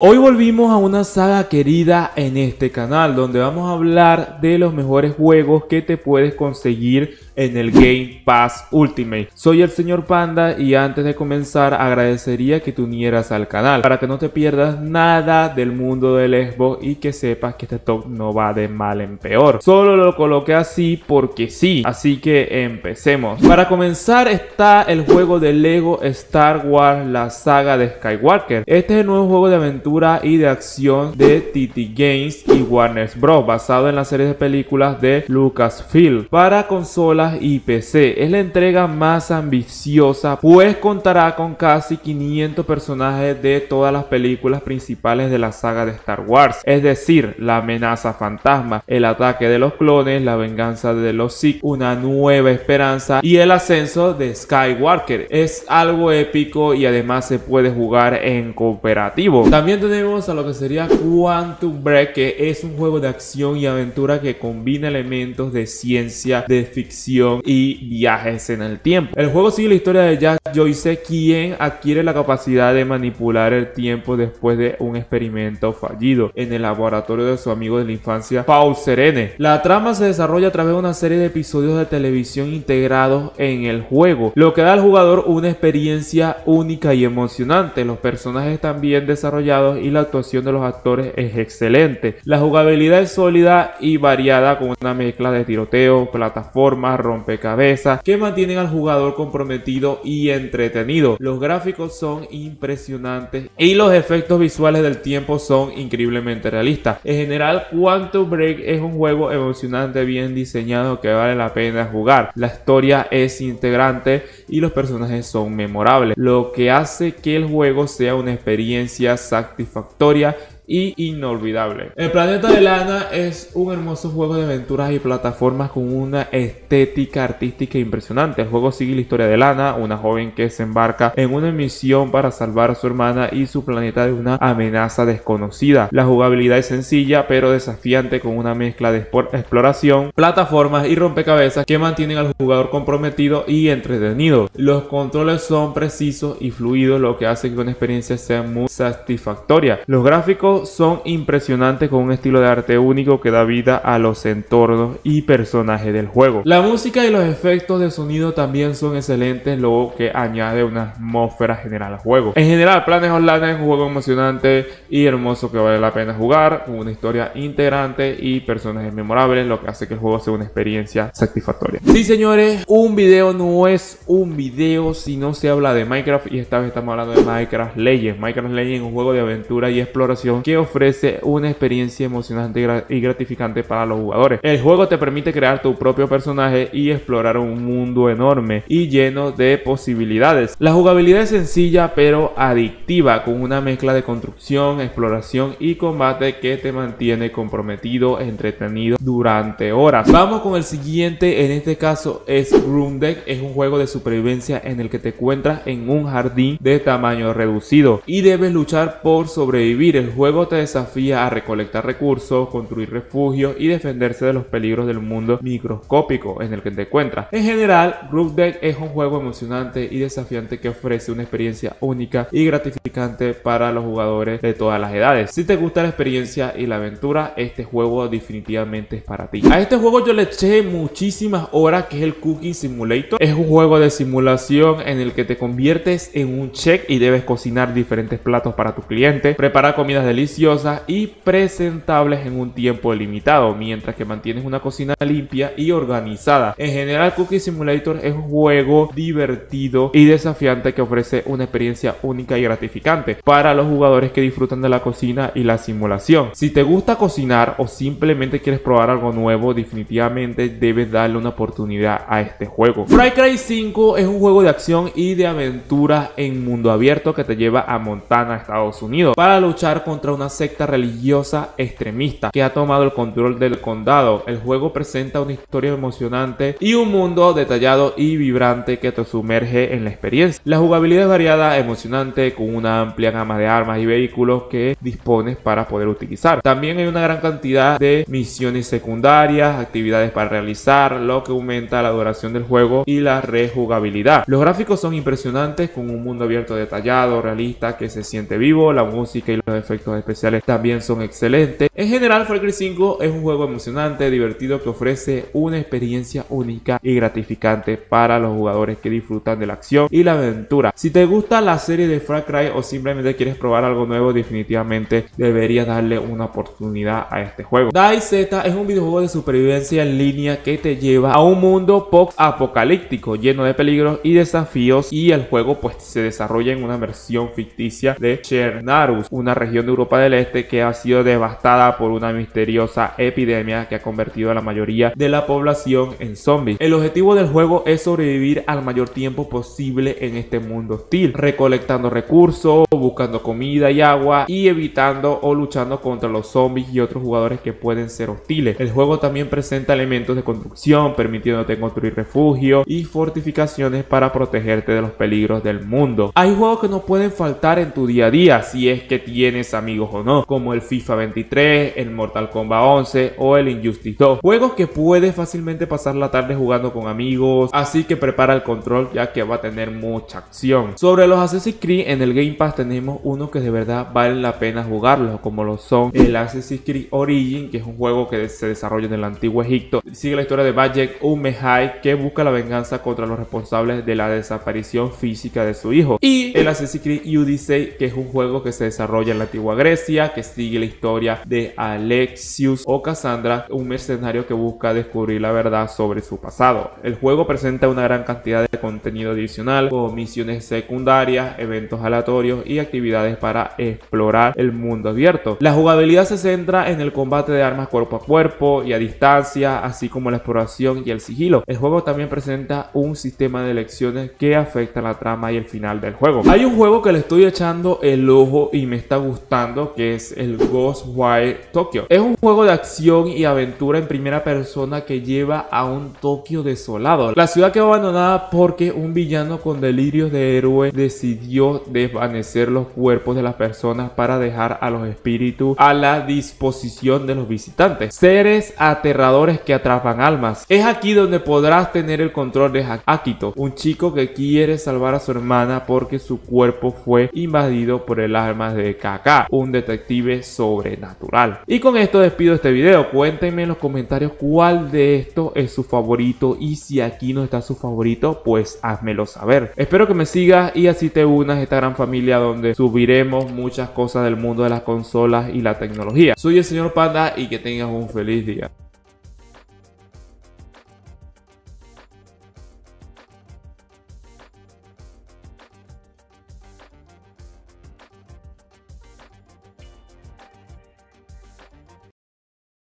Hoy volvimos a una saga querida en este canal, donde vamos a hablar de los mejores juegos que te puedes conseguir en el Game Pass Ultimate. Soy el señor Panda y antes de comenzar agradecería que te unieras al canal para que no te pierdas nada del mundo del Xbox y que sepas que este top no va de mal en peor. Solo lo coloqué así porque sí, así que empecemos. Para comenzar está el juego de Lego Star Wars: La saga de Skywalker. Este es el nuevo juego de aventura y de acción de TT Games y Warner Bros, basado en la serie de películas de Lucasfilm para consolas y PC. Es la entrega más ambiciosa, pues contará con casi 500 personajes de todas las películas principales de la saga de Star Wars, es decir, la amenaza fantasma, el ataque de los clones, la venganza de los Sith, una nueva esperanza y el ascenso de Skywalker. Es algo épico y además se puede jugar en cooperativo. También tenemos a lo que sería Quantum Break, que es un juego de acción y aventura que combina elementos de ciencia, de ficción y viajes en el tiempo. El juego sigue la historia de Jack Joyce, quien adquiere la capacidad de manipular el tiempo después de un experimento fallido en el laboratorio de su amigo de la infancia, Paul Serene. La trama se desarrolla a través de una serie de episodios de televisión integrados en el juego, lo que da al jugador una experiencia única y emocionante. Los personajes están bien desarrollados y la actuación de los actores es excelente. La jugabilidad es sólida y variada, con una mezcla de tiroteo, plataformas, rompecabezas que mantienen al jugador comprometido y entretenido. Los gráficos son impresionantes y los efectos visuales del tiempo son increíblemente realistas. En general, Quantum Break es un juego emocionante, bien diseñado, que vale la pena jugar. La historia es integrante y los personajes son memorables, lo que hace que el juego sea una experiencia satisfactoria y inolvidable. El planeta de Lana es un hermoso juego de aventuras y plataformas con una estética artística impresionante. El juego sigue la historia de Lana, una joven que se embarca en una misión para salvar a su hermana y su planeta de una amenaza desconocida. La jugabilidad es sencilla pero desafiante, con una mezcla de exploración, plataformas y rompecabezas que mantienen al jugador comprometido y entretenido. Los controles son precisos y fluidos, lo que hace que una experiencia sea muy satisfactoria. Los gráficos son impresionantes, con un estilo de arte único que da vida a los entornos y personajes del juego. La música y los efectos de sonido también son excelentes, lo que añade una atmósfera general al juego. En general, Planet of the Apes es un juego emocionante y hermoso que vale la pena jugar, con una historia integrante y personajes memorables, lo que hace que el juego sea una experiencia satisfactoria. Sí, señores, un video no es un video si no se habla de Minecraft, y esta vez estamos hablando de Minecraft Legends. Minecraft Legends es un juego de aventura y exploración que ofrece una experiencia emocionante y gratificante para los jugadores. El juego te permite crear tu propio personaje y explorar un mundo enorme y lleno de posibilidades. La jugabilidad es sencilla pero adictiva, con una mezcla de construcción, exploración y combate que te mantiene comprometido, entretenido durante horas. Vamos con el siguiente, en este caso es Room Deck. Es un juego de supervivencia en el que te encuentras en un jardín de tamaño reducido y debes luchar por sobrevivir. El juego te desafía a recolectar recursos, construir refugios y defenderse de los peligros del mundo microscópico en el que te encuentras. En general, Group Deck es un juego emocionante y desafiante que ofrece una experiencia única y gratificante para los jugadores de todas las edades. Si te gusta la experiencia y la aventura, este juego definitivamente es para ti. A este juego yo le eché muchísimas horas, que es el Cooking Simulator. Es un juego de simulación en el que te conviertes en un chef y debes cocinar diferentes platos para tu cliente, preparar comidas deliciosas y presentables en un tiempo limitado, mientras que mantienes una cocina limpia y organizada. En general, Cookie Simulator es un juego divertido y desafiante que ofrece una experiencia única y gratificante para los jugadores que disfrutan de la cocina y la simulación. Si te gusta cocinar o simplemente quieres probar algo nuevo, definitivamente debes darle una oportunidad a este juego. Far Cry 5 es un juego de acción y de aventura en mundo abierto que te lleva a Montana, Estados Unidos, para luchar contra contra una secta religiosa extremista que ha tomado el control del condado. El juego presenta una historia emocionante y un mundo detallado y vibrante que te sumerge en la experiencia. La jugabilidad es variada, emocionante, con una amplia gama de armas y vehículos que dispones para poder utilizar. También hay una gran cantidad de misiones secundarias, actividades para realizar, lo que aumenta la duración del juego y la rejugabilidad. Los gráficos son impresionantes, con un mundo abierto detallado, realista, que se siente vivo. La música y los efectos especiales también son excelentes. En general, Far Cry 5 es un juego emocionante, divertido, que ofrece una experiencia única y gratificante para los jugadores que disfrutan de la acción y la aventura. Si te gusta la serie de Far Cry o simplemente quieres probar algo nuevo, definitivamente deberías darle una oportunidad a este juego. DayZ es un videojuego de supervivencia en línea que te lleva a un mundo post-apocalíptico lleno de peligros y desafíos, y el juego pues se desarrolla en una versión ficticia de Chernarus, una región de Europa del Este que ha sido devastada por una misteriosa epidemia que ha convertido a la mayoría de la población en zombies. El objetivo del juego es sobrevivir al mayor tiempo posible en este mundo hostil, recolectando recursos, buscando comida y agua y evitando o luchando contra los zombies y otros jugadores que pueden ser hostiles. El juego también presenta elementos de construcción, permitiéndote construir refugios y fortificaciones para protegerte de los peligros del mundo. Hay juegos que no pueden faltar en tu día a día, si es que tienes amigos o no, como el FIFA 23, el Mortal Kombat 11 o el Injustice 2. Juegos que puedes fácilmente pasar la tarde jugando con amigos, así que prepara el control ya que va a tener mucha acción. Sobre los Assassin's Creed, en el Game Pass tenemos unos que de verdad valen la pena jugarlos, como lo son el Assassin's Creed Origins, que es un juego que se desarrolla en el antiguo Egipto. Sigue la historia de Bayek, un Mehai que busca la venganza contra los responsables de la desaparición física de su hijo. Y el Assassin's Creed Odyssey, que es un juego que se desarrolla en la antigua Grecia, que sigue la historia de Alexius o Cassandra, un mercenario que busca descubrir la verdad sobre su pasado. El juego presenta una gran cantidad de contenido adicional, como misiones secundarias, eventos aleatorios y actividades para explorar el mundo abierto. La jugabilidad se centra en el combate de armas cuerpo a cuerpo y a distancia, así como la exploración y el sigilo. El juego también presenta un sistema de elecciones que afecta la trama y el final del juego. Hay un juego que le estoy echando el ojo y me está gustando, que es el Ghostwire Tokyo. Es un juego de acción y aventura en primera persona que lleva a un Tokio desolado. La ciudad quedó abandonada porque un villano con delirios de héroe decidió desvanecer los cuerpos de las personas para dejar a los espíritus a la disposición de los visitantes, seres aterradores que atrapan almas. Es aquí donde podrás tener el control de Hakito, un chico que quiere salvar a su hermana porque su cuerpo fue invadido por el alma de Kaká, un detective sobrenatural. Y con esto despido este video. Cuéntenme en los comentarios cuál de estos es su favorito, y si aquí no está su favorito, pues házmelo saber. Espero que me sigas y así te unas a esta gran familia donde subiremos muchas cosas del mundo de las consolas y la tecnología. Soy el señor Panda y que tengas un feliz día.